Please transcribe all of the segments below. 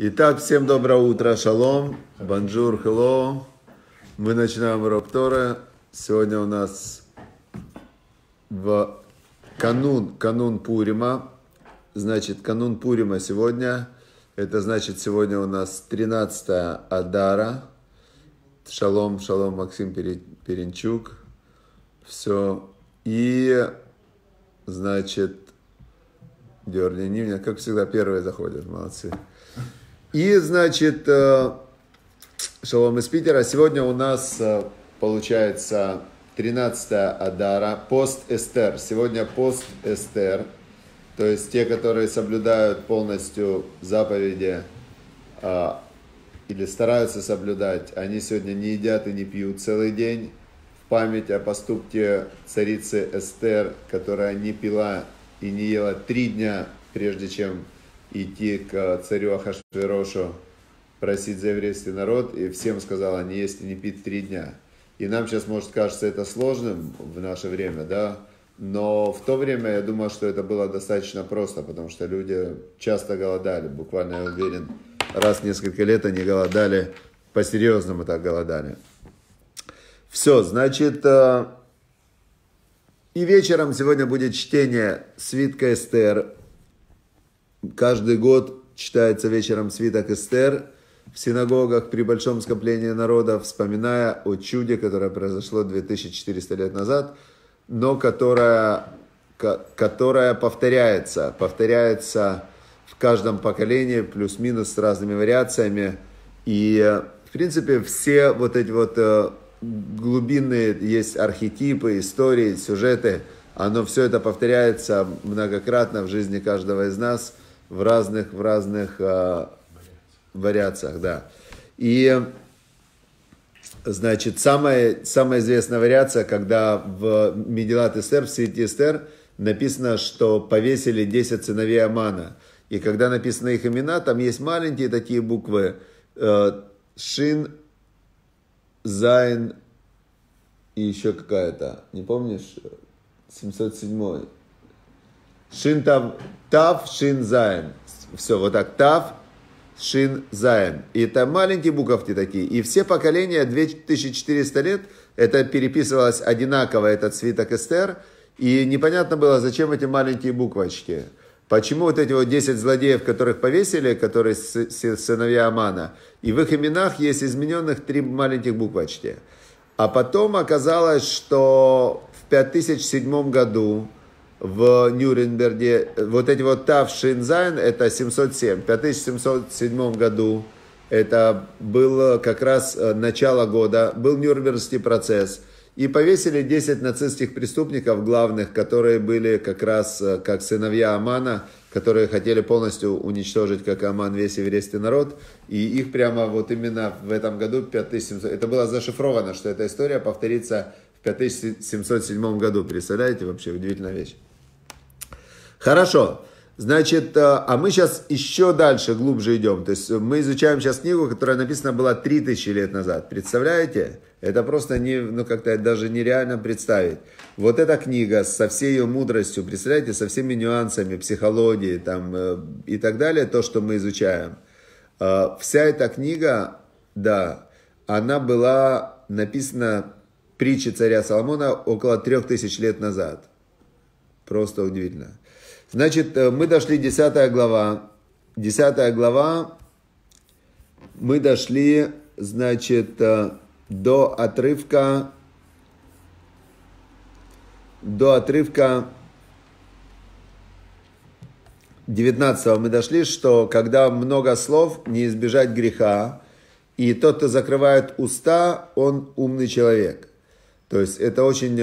Итак, всем доброе утро, шалом, бонжур, хелло. Мы начинаем урок Торы. Сегодня у нас в канун Пурима. Значит, канун Пурима сегодня. Это значит, сегодня у нас 13-я Адара. Шалом, шалом, Максим Перенчук. Все. И, значит, дерни меня, как всегда, первые заходят, молодцы. И, значит, шалом из Питера. Сегодня у нас, получается, 13-я Адара, пост Эстер. Сегодня пост Эстер. То есть те, которые соблюдают полностью заповеди или стараются соблюдать, они сегодня не едят и не пьют целый день в память о поступке царицы Эстер, которая не пила и не ела 3 дня, прежде чем идти к царю Ахашверошу просить за еврейский народ, и всем сказала не есть и не пить 3 дня. И нам сейчас, может, кажется это сложным в наше время, да, но в то время я думал, что это было достаточно просто, потому что люди часто голодали, буквально, я уверен, раз в несколько лет они голодали, по-серьезному так голодали. Все, значит, и вечером сегодня будет чтение свитка Эстер. Каждый год читается вечером свиток Эстер в синагогах при большом скоплении народа, вспоминая о чуде, которое произошло 2400 лет назад, но которое повторяется в каждом поколении, плюс-минус с разными вариациями. И, в принципе, все вот эти вот глубинные есть архетипы, истории, сюжеты, оно все это повторяется многократно в жизни каждого из нас в разных вариациях, да. И, значит, самая известная вариация, когда в Мегилат Эстер, в Сидит Эстер, написано, что повесили 10 сыновей Амана. И когда написаны их имена, там есть маленькие такие буквы Шин, Зайн и еще какая-то, не помнишь, 707-й. Шин Тав, Шин Зайн. Все, вот так, Тав, Шин Зайн. И там маленькие буковки такие. И все поколения, 2400 лет, это переписывалось одинаково, этот свиток Эстер. И непонятно было, зачем эти маленькие буквочки. Почему вот эти вот 10 злодеев, которых повесили, которые сыновья Амана, и в их именах есть измененных 3 маленьких буквочки. А потом оказалось, что в 5007 году в Нюрнберге вот эти вот Тав Шинзайн, это 707. В 5707 году, это было как раз начало года, был Нюрнбергский процесс. И повесили 10 нацистских преступников главных, которые были как раз как сыновья Амана, которые хотели полностью уничтожить, как Аман, весь еврейский народ. И их прямо вот именно в этом году, 5700, это было зашифровано, что эта история повторится в 5707 году. Представляете, вообще удивительная вещь. Хорошо. Значит, а мы сейчас еще дальше, глубже идем. То есть мы изучаем сейчас книгу, которая написана была 3000 лет назад. Представляете? Это просто не, ну, как-то даже нереально представить. Вот эта книга со всей ее мудростью, представляете, со всеми нюансами, психологии там, и так далее, то, что мы изучаем. Вся эта книга, да, она была написана притчи царя Соломона около 3000 лет назад. Просто удивительно. Значит, мы дошли 10 глава. 10 глава, мы дошли, значит, до отрывка 19 мы дошли, что когда много слов, не избежать греха, и тот, кто закрывает уста, он умный человек. То есть это очень,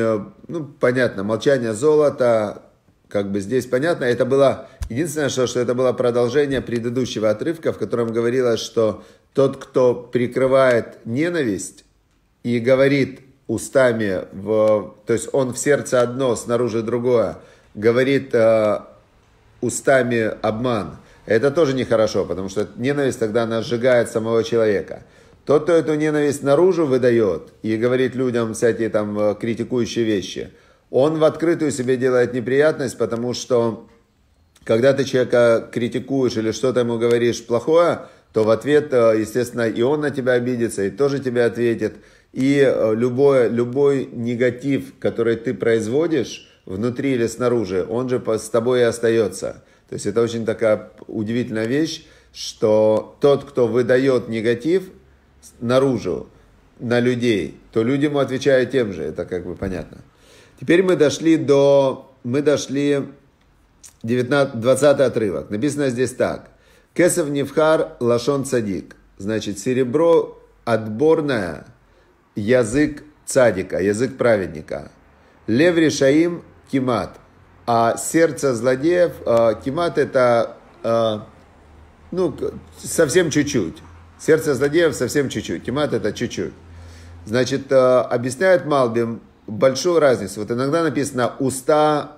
ну, понятно, молчание золота. Как бы здесь понятно, это было единственное, что это было продолжение предыдущего отрывка, в котором говорилось, что тот, кто прикрывает ненависть и говорит устами, то есть он в сердце одно, снаружи другое, говорит устами обман, это тоже нехорошо, потому что ненависть тогда она сжигает самого человека. Тот, кто эту ненависть наружу выдает и говорит людям всякие там критикующие вещи, он в открытую себе делает неприятность, потому что, когда ты человека критикуешь или что-то ему говоришь плохое, то в ответ, естественно, и он на тебя обидится, и тоже тебя ответит. И любой негатив, который ты производишь внутри или снаружи, он же с тобой и остается. То есть это очень такая удивительная вещь, что тот, кто выдает негатив наружу на людей, то люди ему отвечают тем же. Это как бы понятно. Теперь мы дошли 20 отрывок. Написано здесь так. Кесов невхар лашон цадик. Значит, серебро отборное, язык цадика, язык праведника. Лев решаим кимат. А сердце злодеев, кимат это, совсем чуть-чуть. Сердце злодеев совсем чуть-чуть. Кимат это чуть-чуть. Значит, объясняет Малбим большую разницу. Вот иногда написано уста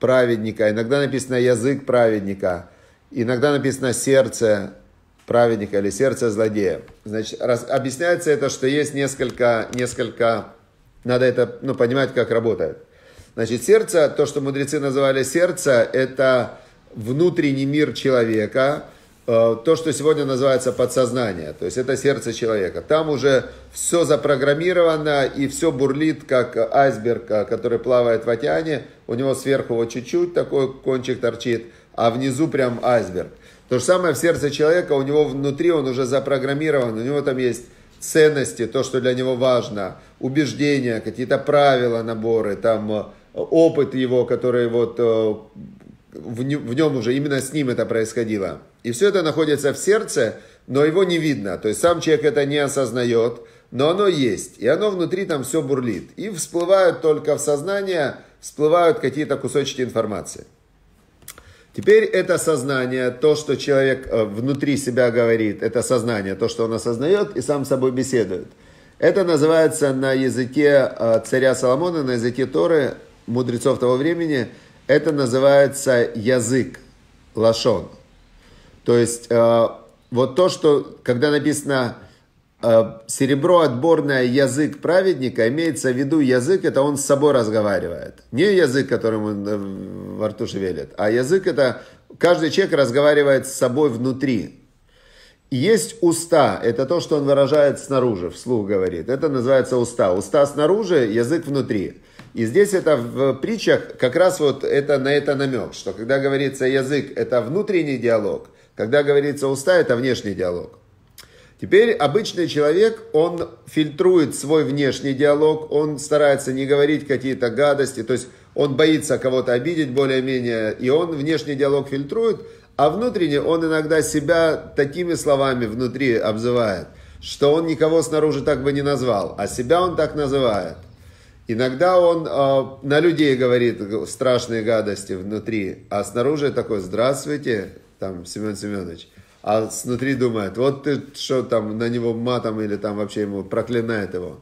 праведника, иногда написано язык праведника, иногда написано сердце праведника или сердце злодея. Значит, объясняется это, что есть несколько, надо это понимать, как работает. Значит, сердце, то, что мудрецы называли сердце, это внутренний мир человека, то, что сегодня называется подсознание, то есть это сердце человека. Там уже все запрограммировано и все бурлит, как айсберг, который плавает в океане, у него сверху вот чуть-чуть такой кончик торчит, а внизу прям айсберг. То же самое в сердце человека, у него внутри он уже запрограммирован, у него там есть ценности, то, что для него важно, убеждения, какие-то правила, наборы, там опыт его, который вот в нем уже, именно с ним это происходило. И все это находится в сердце, но его не видно, то есть сам человек это не осознает, но оно есть, и оно внутри там все бурлит. И всплывают только в сознание, всплывают какие-то кусочки информации. Теперь это сознание, то, что человек внутри себя говорит, это сознание, то, что он осознает и сам с собой беседует. Это называется на языке царя Соломона, на языке Торы, мудрецов того времени, это называется язык, лашон. То есть вот то, что, когда написано серебро отборное, язык праведника, имеется в виду язык, это он с собой разговаривает. Не язык, которым он во рту шевелит, а язык это каждый человек разговаривает с собой внутри. И есть уста, это то, что он выражает снаружи, вслух говорит. Это называется уста. Уста снаружи, язык внутри. И здесь это в притчах как раз вот это, на это намек, что когда говорится язык, это внутренний диалог, когда говорится уста, это внешний диалог. Теперь обычный человек, он фильтрует свой внешний диалог, он старается не говорить какие-то гадости, то есть он боится кого-то обидеть более-менее, и он внешний диалог фильтрует, а внутренне он иногда себя такими словами внутри обзывает, что он никого снаружи так бы не назвал, а себя он так называет. Иногда он на людей говорит страшные гадости внутри, а снаружи такой «Здравствуйте, там, Семен Семенович». А снутри думает, вот ты что там на него матом или там вообще ему проклинает его.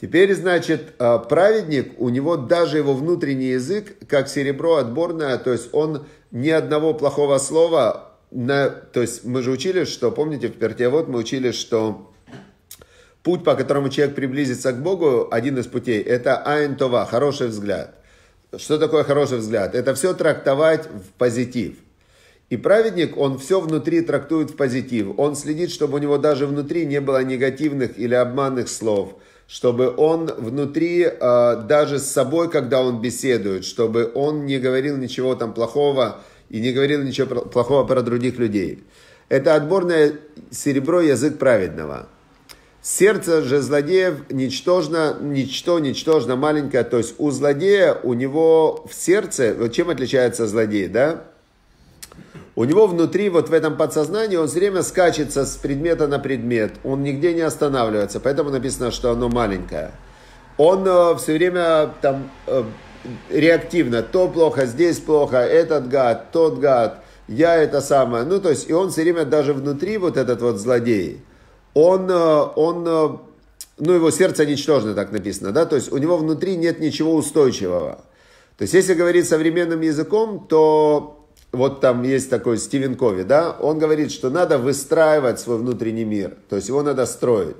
Теперь, значит, праведник, у него даже его внутренний язык, как серебро отборное, то есть он ни одного плохого слова, то есть мы же учили, что, помните, в Пертеавот мы учили, что путь, по которому человек приблизится к Богу, один из путей, это айн това, хороший взгляд. Что такое хороший взгляд? Это все трактовать в позитив. И праведник, он все внутри трактует в позитив. Он следит, чтобы у него даже внутри не было негативных или обманных слов. Чтобы он внутри, даже с собой, когда он беседует, чтобы он не говорил ничего там плохого и не говорил ничего плохого про других людей. Это отборное серебро, язык праведного. Сердце же злодеев ничтожно маленькое. То есть у злодея, у него в сердце, вот чем отличается злодей, да? У него внутри, вот в этом подсознании, он все время скачется с предмета на предмет. Он нигде не останавливается, поэтому написано, что оно маленькое. Он все время там реактивно. То плохо, здесь плохо, этот гад, тот гад, я это самое. Ну, то есть, и он все время даже внутри, вот этот вот злодей, он его сердце ничтожно, так написано, да? То есть, у него внутри нет ничего устойчивого. То есть, если говорить современным языком, то... Вот там есть такой Стивен Кови, да, он говорит, что надо выстраивать свой внутренний мир, то есть его надо строить.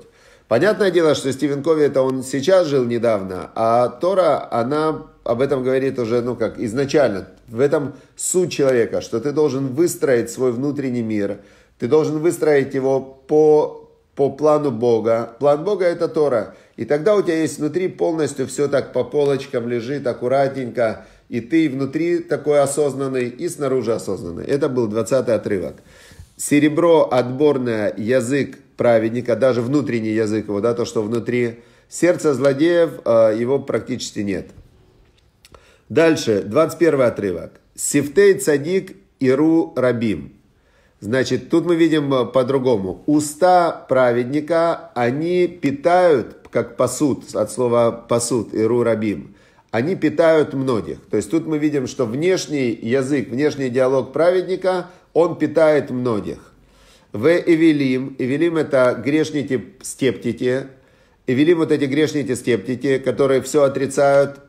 Понятное дело, что Стивен Кови, это он сейчас жил недавно, а Тора, она об этом говорит уже, как изначально. В этом суть человека, что ты должен выстроить свой внутренний мир, Ты должен выстроить его по плану Бога. План Бога – это Тора. И тогда у тебя есть внутри полностью все так по полочкам лежит, аккуратненько. И ты внутри такой осознанный, и снаружи осознанный. Это был 20-й отрывок. Серебро отборное, язык праведника, даже внутренний язык его, да, то, что внутри. Сердце злодеев, его практически нет. Дальше, 21-й отрывок. Сифтей цадик иру рабим. Значит, тут мы видим по-другому. Уста праведника, они питают, как пасут, от слова пасут, иру рабим. Они питают многих. То есть тут мы видим, что внешний язык, внешний диалог праведника, он питает многих. В эвелим. Эвелим это грешники скептики. Эвелим вот эти грешники скептики, которые все отрицают.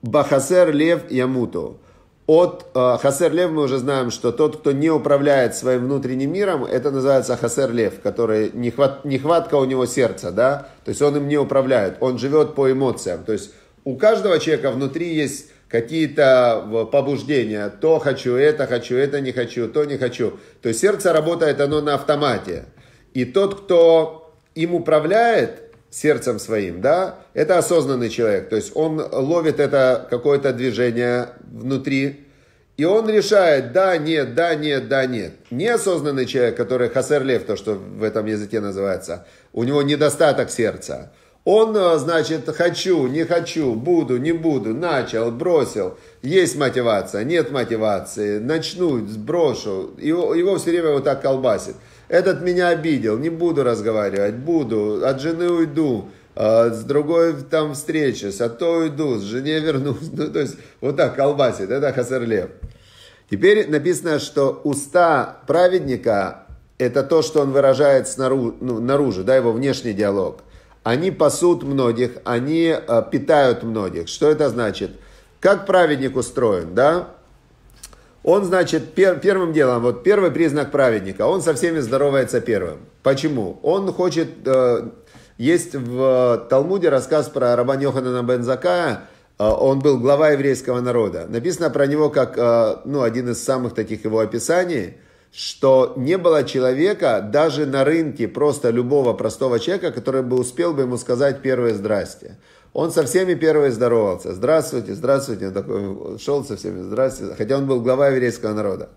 Бахасер лев ямуту. От хасер лев мы уже знаем, что тот, кто не управляет своим внутренним миром, это называется хасер лев, который нехватка у него сердца, да? То есть он им не управляет, он живет по эмоциям. То есть у каждого человека внутри есть какие-то побуждения. То хочу, это не хочу, то не хочу. То есть сердце работает, оно на автомате. И тот, кто им управляет, сердцем своим, да, это осознанный человек. То есть он ловит это какое-то движение внутри. И он решает, да, нет, да, нет, да, нет. Неосознанный человек, который хасер лев, то, что в этом языке называется, у него недостаток сердца. Он, значит, хочу, не хочу, буду, не буду, начал, бросил, есть мотивация, нет мотивации, начну, сброшу, его все время вот так колбасит. Этот меня обидел, не буду разговаривать, буду, от жены уйду, с другой там встречусь, а то уйду, с жене вернусь. Ну, то есть вот так колбасит, это хасер лев. Теперь написано, что уста праведника, это то, что он выражает снаружи, ну, наружу, да, его внешний диалог. Они пасут многих, они питают многих. Что это значит? Как праведник устроен, да? Он, значит, первым делом, вот первый признак праведника, он со всеми здоровается первым. Почему? Он хочет, есть в Талмуде рассказ про Рабан Йоханана Бен Закая, он был глава еврейского народа. Написано про него как, ну, один из самых таких его описаний, что не было человека, даже на рынке просто любого простого человека, который бы успел бы ему сказать первое «здрасте». Он со всеми первый здоровался. «Здравствуйте, здравствуйте». Он такой шел со всеми «здравствуйте». Хотя он был глава еврейского народа.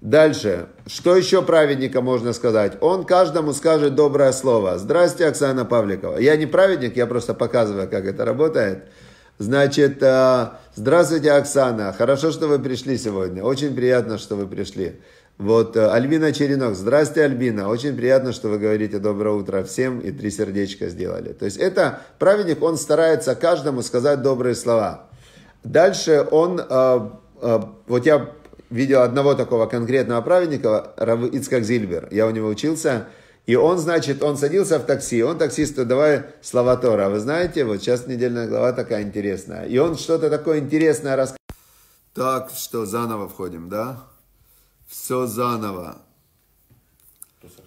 Дальше. Что еще праведника можно сказать? Он каждому скажет доброе слово. «Здрасте, Оксана Павликова». Я не праведник, я просто показываю, как это работает. Значит, «Здравствуйте, Оксана. Хорошо, что вы пришли сегодня. Очень приятно, что вы пришли». Вот, Альбина Черенок, здрасте, Альбина, очень приятно, что вы говорите доброе утро всем и 3 сердечка сделали. То есть это праведник, он старается каждому сказать добрые слова. Дальше он, вот я видел одного такого конкретного праведника, Ицхак Зильбер, я у него учился, и он, значит, он садился в такси, он таксисту, давай слова Тора, вы знаете, вот сейчас недельная глава такая интересная, и он что-то такое интересное рассказывал. Так, что, заново входим, да? Все заново.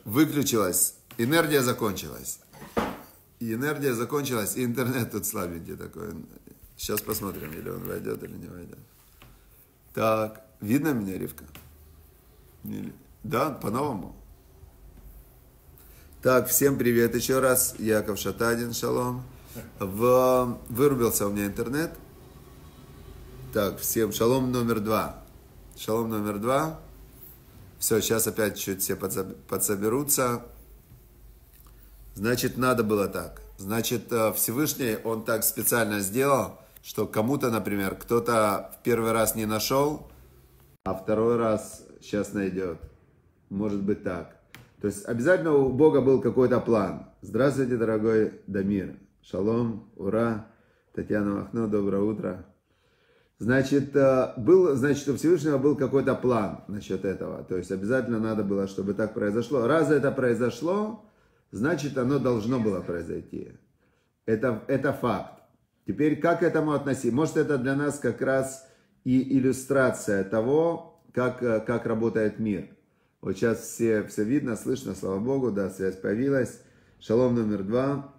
Выключилась. Энергия закончилась. И энергия закончилась, и интернет тут слабенький такой. Сейчас посмотрим, или он войдет, или не войдет. Так, видно меня, Ривка? Да, по-новому. Так, всем привет еще раз. Яков Шатадин, шалом. Вырубился у меня интернет. Так, всем шалом номер 2. Шалом номер 2. Все, сейчас опять чуть все подсоберутся. Значит, надо было так. Значит, Всевышний, он так специально сделал, что кому-то, например, кто-то в первый раз не нашел, а второй раз сейчас найдет. Может быть так. То есть, обязательно у Бога был какой-то план. Здравствуйте, дорогой Дамир. Шалом, ура. Татьяна Махно, доброе утро. Значит, у Всевышнего был какой-то план насчет этого. То есть, обязательно надо было, чтобы так произошло. Раз это произошло, значит, оно должно было произойти. Это факт. Теперь, как к этому относиться? Может, это для нас как раз и иллюстрация того, как работает мир. Вот сейчас все видно, слышно, слава Богу, да, связь появилась. Шалом номер 2.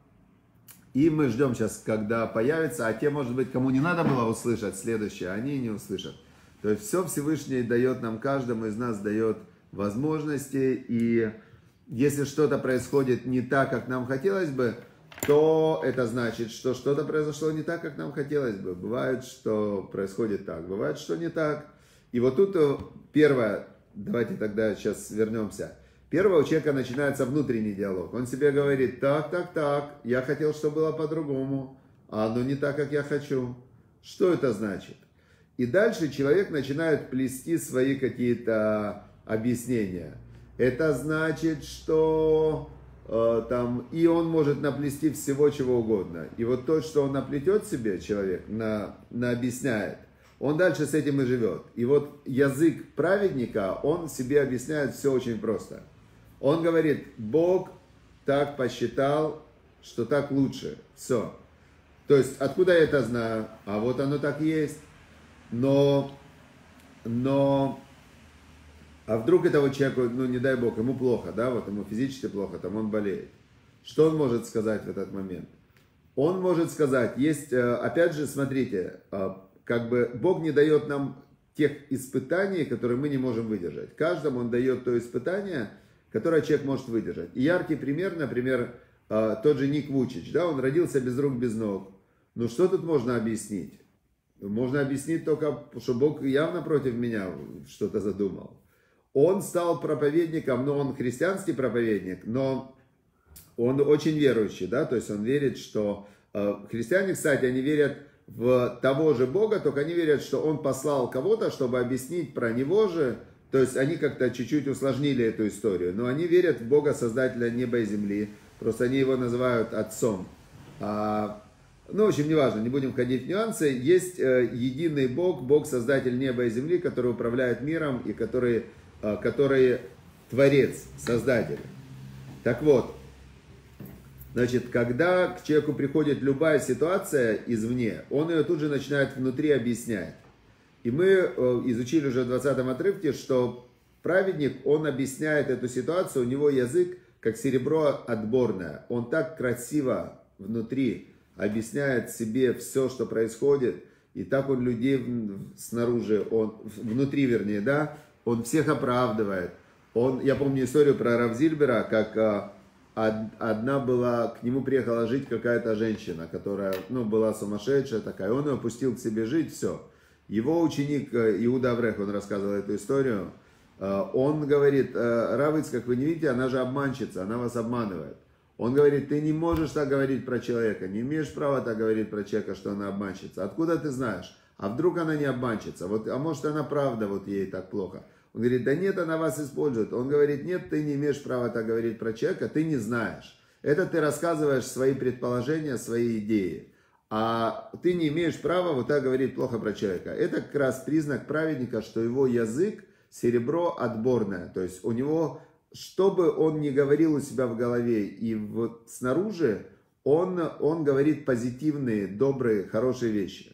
И мы ждем сейчас, когда появится, а те, может быть, кому не надо было услышать следующее, они не услышат. То есть все Всевышний дает нам, каждому из нас дает возможностей, и если что-то происходит не так, как нам хотелось бы, то это значит, что что-то произошло не так, как нам хотелось бы. Бывает, что происходит так, бывает, что не так. И вот тут первое, давайте тогда сейчас вернемся. Первое, у человека начинается внутренний диалог. Он себе говорит: так, я хотел, чтобы было по-другому, а оно не так, как я хочу. Что это значит? И дальше человек начинает плести свои какие-то объяснения. Это значит, что там, и он может наплести всего чего угодно. И вот то, что он наплетет себе, человек наобъясняет, он дальше с этим и живет. И вот язык праведника, он себе объясняет все очень просто. Он говорит: Бог так посчитал, что так лучше. Все. То есть, откуда я это знаю? А вот оно так есть. Но а вдруг этого человека, ну не дай Бог, ему плохо, да, вот ему физически плохо, там он болеет. Что он может сказать в этот момент? Он может сказать, есть, опять же, смотрите, как бы Бог не дает нам тех испытаний, которые мы не можем выдержать. Каждому он дает то испытание, которое человек может выдержать. И яркий пример, например, тот же Ник Вучич, да, он родился без рук, без ног. Ну что тут можно объяснить? Можно объяснить только, что Бог явно против меня что-то задумал. Он стал проповедником, но он христианский проповедник, но он очень верующий, да, то есть он верит, что... Христиане, кстати, они верят в того же Бога, только они верят, что он послал кого-то, чтобы объяснить про него же, то есть они как-то чуть-чуть усложнили эту историю, но они верят в Бога, Создателя неба и земли, просто они его называют Отцом. Ну, в общем, неважно, не будем входить в нюансы. Есть единый Бог, Бог, Создатель неба и земли, который управляет миром и который творец, создатель. Так вот, значит, когда к человеку приходит любая ситуация извне, он ее тут же начинает внутри объяснять. И мы изучили уже в 20-м отрывке, что праведник, он объясняет эту ситуацию, у него язык как серебро отборное. Он так красиво внутри объясняет себе все, что происходит, и так он людей снаружи, он внутри, вернее, да, он всех оправдывает. Я помню историю про Рав Зильбера, как одна была, к нему приехала жить какая-то женщина, которая, ну, была сумасшедшая такая, он ее пустил к себе жить, все. Его ученик Иуда Врех, он рассказывал эту историю, он говорит: Равыц, как вы не видите, она же обманщица, она вас обманывает. Он говорит: ты не можешь так говорить про человека, не имеешь права так говорить про человека, что она обманщица. Откуда ты знаешь? А вдруг она не обманщица? Вот, а может, она правда, вот ей так плохо. Он говорит: да нет, она вас использует. Он говорит: нет, ты не имеешь права так говорить про человека, ты не знаешь. Это ты рассказываешь свои предположения, свои идеи. А ты не имеешь права вот так говорить плохо про человека. Это как раз признак праведника, что его язык серебро отборное. То есть у него, что бы он ни говорил у себя в голове и вот снаружи, он говорит позитивные, добрые, хорошие вещи.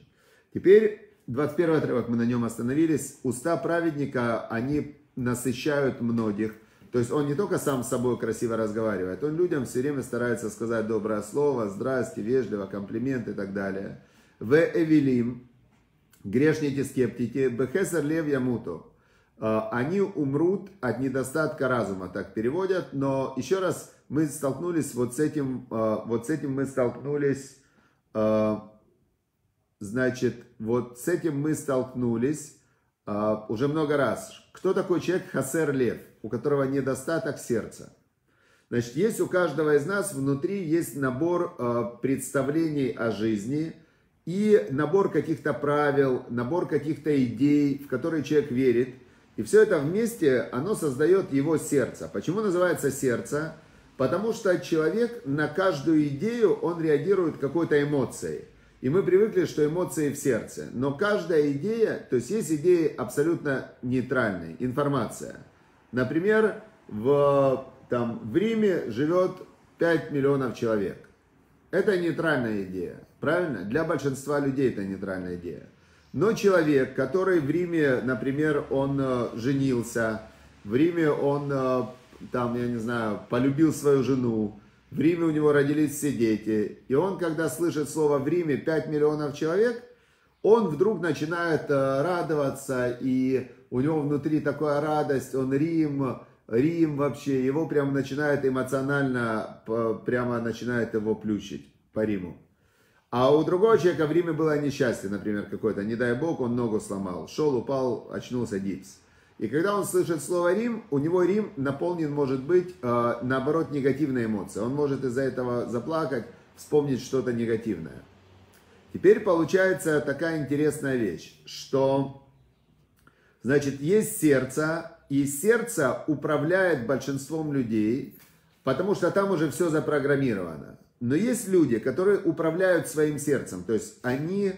Теперь 21 отрывок, мы на нем остановились. Уста праведника, они насыщают многих. То есть он не только сам с собой красиво разговаривает, он людям все время старается сказать доброе слово, здрасте, вежливо, комплименты и так далее. «Ве эвилим, грешники, скептики, бехесер лев ямуту». Они умрут от недостатка разума, так переводят. Но еще раз, мы столкнулись вот с этим мы столкнулись уже много раз. Кто такой человек хасер лев, у которого недостаток сердца? Значит, есть у каждого из нас внутри есть набор представлений о жизни и набор каких-то правил, набор каких-то идей, в которые человек верит. И все это вместе, оно создает его сердце. Почему называется сердце? Потому что человек на каждую идею, он реагирует какой-то эмоцией. И мы привыкли, что эмоции в сердце. Но каждая идея, то есть есть идеи абсолютно нейтральные, информация. Например, в Риме живет 5 миллионов человек. Это нейтральная идея, правильно? Для большинства людей это нейтральная идея. Но человек, который в Риме, например, он женился, в Риме он, там, я не знаю, полюбил свою жену, в Риме у него родились все дети, и он, когда слышит слово «в Риме 5 миллионов человек», он вдруг начинает радоваться, и у него внутри такая радость, он Рим вообще, его прям начинает эмоционально, прямо начинает его плющить по Риму. А у другого человека в Риме было несчастье, например, какое-то, не дай бог, он ногу сломал, шел, упал, очнулся, гипс. И когда он слышит слово Рим, у него Рим наполнен, может быть, наоборот, негативной эмоцией. Он может из-за этого заплакать, вспомнить что-то негативное. Теперь получается такая интересная вещь, что, значит, есть сердце, и сердце управляет большинством людей, потому что там уже все запрограммировано. Но есть люди, которые управляют своим сердцем, то есть они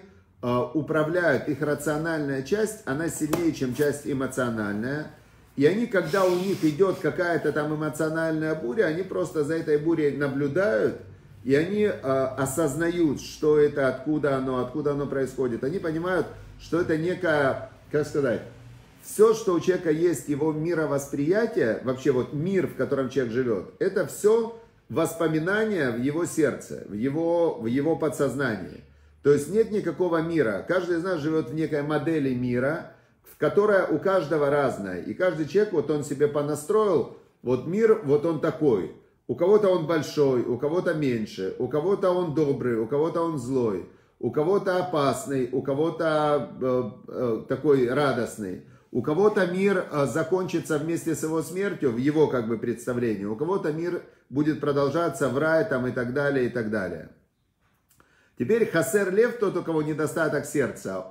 управляют, их рациональная часть, она сильнее, чем часть эмоциональная. И они, когда у них идет какая-то там эмоциональная буря, они просто за этой бурей наблюдают, и они осознают, что это, откуда оно происходит. Они понимают, что это некая, как сказать, все, что у человека есть, его мировосприятие, вообще вот мир, в котором человек живет, это все воспоминания в его сердце, в его подсознании. То есть нет никакого мира. Каждый из нас живет в некой модели мира, которая у каждого разная. И каждый человек, вот он себе понастроил, вот мир, вот он такой. У кого-то он большой, у кого-то меньше, у кого-то он добрый, у кого-то он злой, у кого-то опасный, у кого-то такой радостный. У кого-то мир закончится вместе с его смертью, в его как бы представлении. У кого-то мир будет продолжаться в рай там, и так далее, и так далее. Теперь хасер лев, тот, у кого недостаток сердца,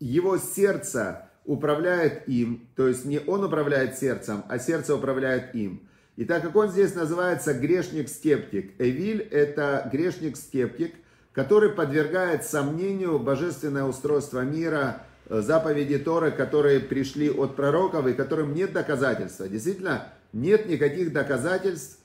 его сердце управляет им. То есть не он управляет сердцем, а сердце управляет им. И так как он здесь называется грешник-скептик, Эвиль это грешник-скептик, который подвергает сомнению божественное устройство мира, заповеди Торы, которые пришли от пророков и которым нет доказательства. Действительно, нет никаких доказательств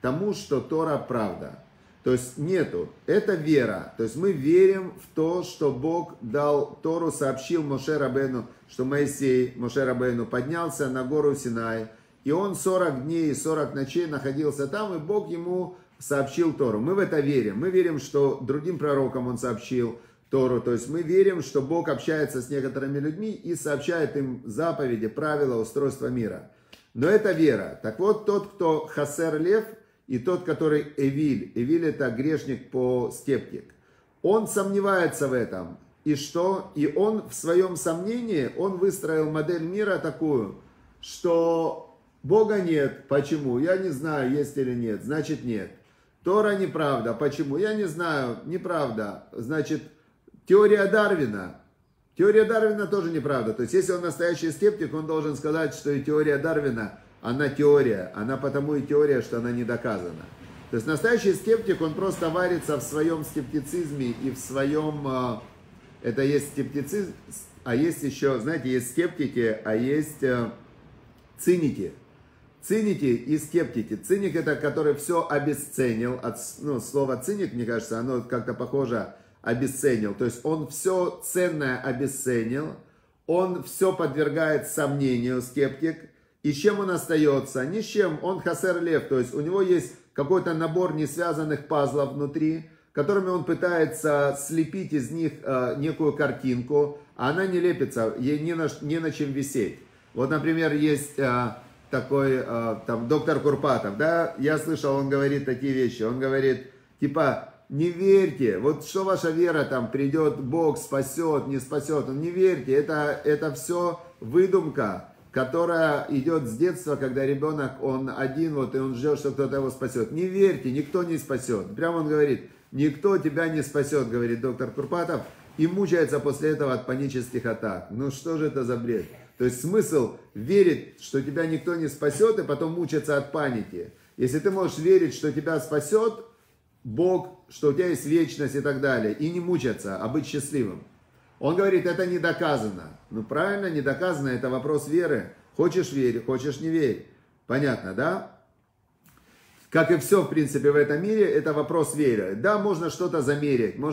тому, что Тора правда. То есть нету. Это вера. То есть мы верим в то, что Бог дал Тору, сообщил Моше Рабену, что Моисей, Моше Рабену, поднялся на гору Синай, и он 40 дней и 40 ночей находился там, и Бог ему сообщил Тору. Мы в это верим. Мы верим, что другим пророкам он сообщил Тору. То есть мы верим, что Бог общается с некоторыми людьми и сообщает им заповеди, правила, устройства мира. Но это вера. Так вот, тот, кто хасер лев, и тот, который Эвиль. Эвиль это грешник по скептик. Он сомневается в этом. И что? И он в своем сомнении, он выстроил модель мира такую, что Бога нет. Почему? Я не знаю, есть или нет. Значит, нет. Тора неправда. Почему? Я не знаю. Неправда. Значит, теория Дарвина. Теория Дарвина тоже неправда. То есть, если он настоящий скептик, он должен сказать, что и теория Дарвина она теория, она потому и теория, что она не доказана. То есть настоящий скептик, он просто варится в своем скептицизме и в своем... Это есть скептицизм, а есть еще, знаете, есть скептики, а есть циники. Циники и скептики. Циник это, который все обесценил. Слово циник, мне кажется, оно как-то похоже обесценил. То есть он все ценное обесценил, он все подвергает сомнению, скептик. И чем он остается? Ни с чем. Он хасер лев. То есть у него есть какой-то набор несвязанных пазлов внутри, которыми он пытается слепить из них некую картинку. А она не лепится, ей не на чем висеть. Вот, например, есть такой там доктор Курпатов. Да? Я слышал, он говорит такие вещи. Он говорит, типа, не верьте. Вот что ваша вера там придет, Бог спасет, не спасет. Не верьте. Это все выдумка, которая идет с детства, когда ребенок, он один, вот, и он ждет, что кто-то его спасет. Не верьте, никто не спасет. Прямо он говорит, никто тебя не спасет, говорит доктор Курпатов, и мучается после этого от панических атак. Ну что же это за бред? То есть смысл верить, что тебя никто не спасет, и потом мучиться от паники. Если ты можешь верить, что тебя спасет Бог, что у тебя есть вечность и так далее, и не мучаться, а быть счастливым. Он говорит, это не доказано. Ну правильно, не доказано, это вопрос веры. Хочешь верь, хочешь не верь. Понятно, да? Как и все, в принципе, в этом мире, это вопрос веры. Да, можно что-то замерить, но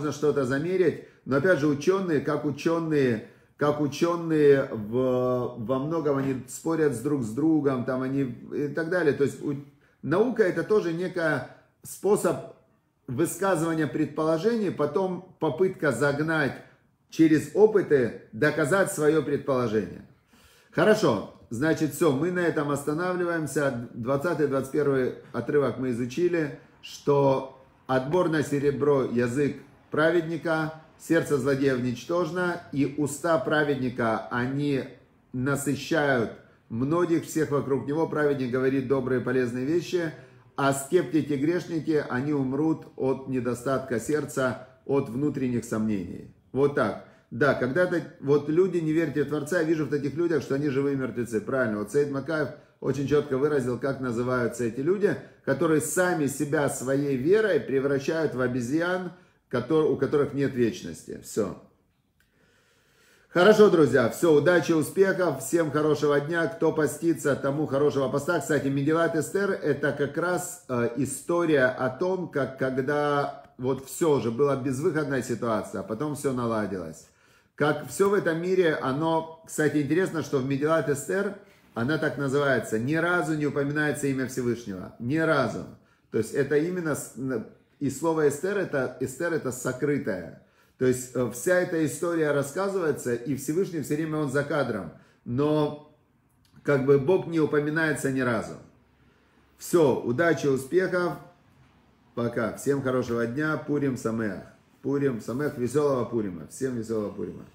опять же ученые во многом они спорят друг с другом, там они и так далее. То есть наука это тоже некий способ высказывания предположений, потом попытка загнать через опыты доказать свое предположение. Хорошо, значит, все, мы на этом останавливаемся. 20-21 отрывок мы изучили, что отбор на серебро — язык праведника, сердце злодеев ничтожно, и уста праведника, они насыщают многих, всех вокруг него. Праведник говорит добрые полезные вещи, а скептики и грешники, они умрут от недостатка сердца, от внутренних сомнений. Вот так. Да, когда-то вот люди не верят в Творца, я вижу в таких людях, что они живые мертвецы. Правильно, вот Саид Макаев очень четко выразил, как называются эти люди, которые сами себя своей верой превращают в обезьян, у которых нет вечности. Все. Хорошо, друзья, все, удачи, успехов, всем хорошего дня, кто постится, тому хорошего поста. Кстати, Мегилат Эстер — это как раз история о том, как когда вот все уже была безвыходная ситуация, а потом все наладилось. Как все в этом мире, оно, кстати, интересно, что в Мегилат Эстер, она так называется, ни разу не упоминается имя Всевышнего, ни разу. То есть это именно, и слово Эстер это сокрытое. То есть вся эта история рассказывается, и Всевышний все время он за кадром. Но как бы Бог не упоминается ни разу. Все, удачи, успехов. Пока. Всем хорошего дня. Пурим Самех. Пурим Самех. Веселого Пурима. Всем веселого Пурима.